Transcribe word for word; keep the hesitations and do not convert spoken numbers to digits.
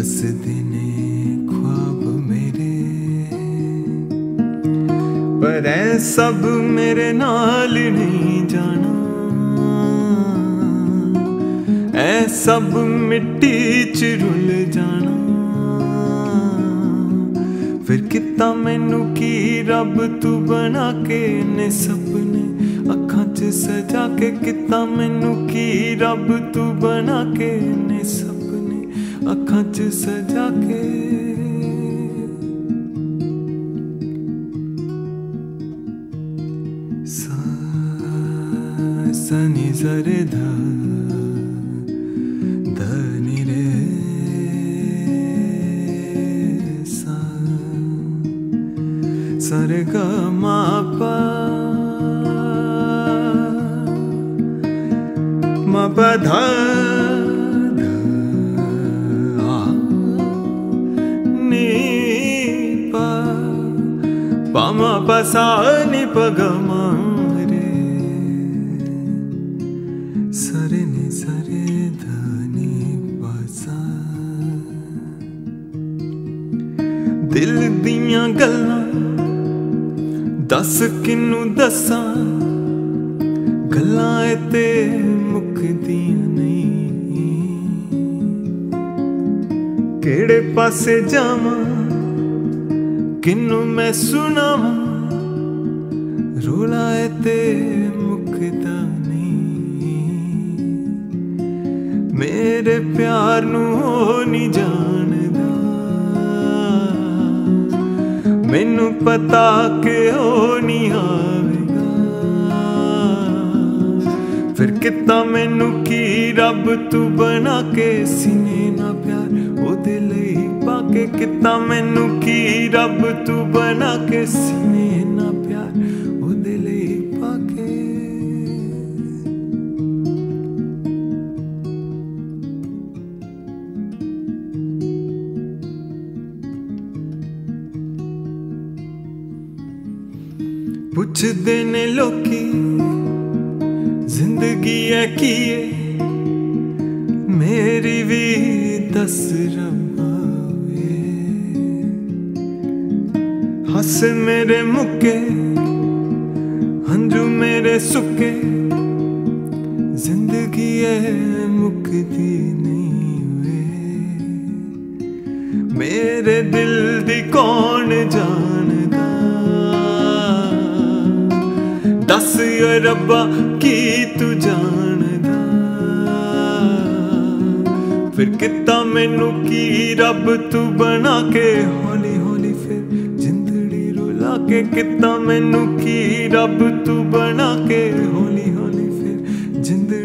बस दिने ख्वाब मेरे, पर ऐ सब मेरे नाल नहीं जाना, ऐ सब मिट्टी च रुल जाना। फिर किता मैनू की रब तू बना के ने सपने, अखां च सजा के किता मैनू की रब तू बना के ने सपने, अखां च सजा के। सा सा नी सा रे धा धा नी रे सा, सा रे गा मा पा मा पा धा पामा पसा नि पगमा रे। सरे नि सरे धनी पसा, दिल दियां गल्लां दस किन्नू दसां, गल्लां ते मुकदियां नहीं। केड़े पासे जावां किन्नू मैं सुनावां, रोला ऐ ते मुकदा नहीं। मेरे प्यार नू नहीं जानदा, मैनू पता के ओ नहीं आवेगा। फिर किता मैनू की रब तू बना के सीने ना प्यार ओदे लई पाके, किता मैनू की रब तू बना के सीने ना प्यार ओदे लई पाके। पुछदे ने लोकी जिंदगी ऐ की ऐ, मेरी भी दस रबावे। हंस मेरे मुके हंजू मेरे सुके, जिंदगी है मुक्ति नहीं वे। मेरे दिल दी कौन जानदा, दस रब्बा की तू जानदा। फिर किता मैनू की रब तू बना के हौली हौली फिर जिंदड़ी रुला के, किता मैनू की रब तू बना के हौली हौली फिर जिंदड़ी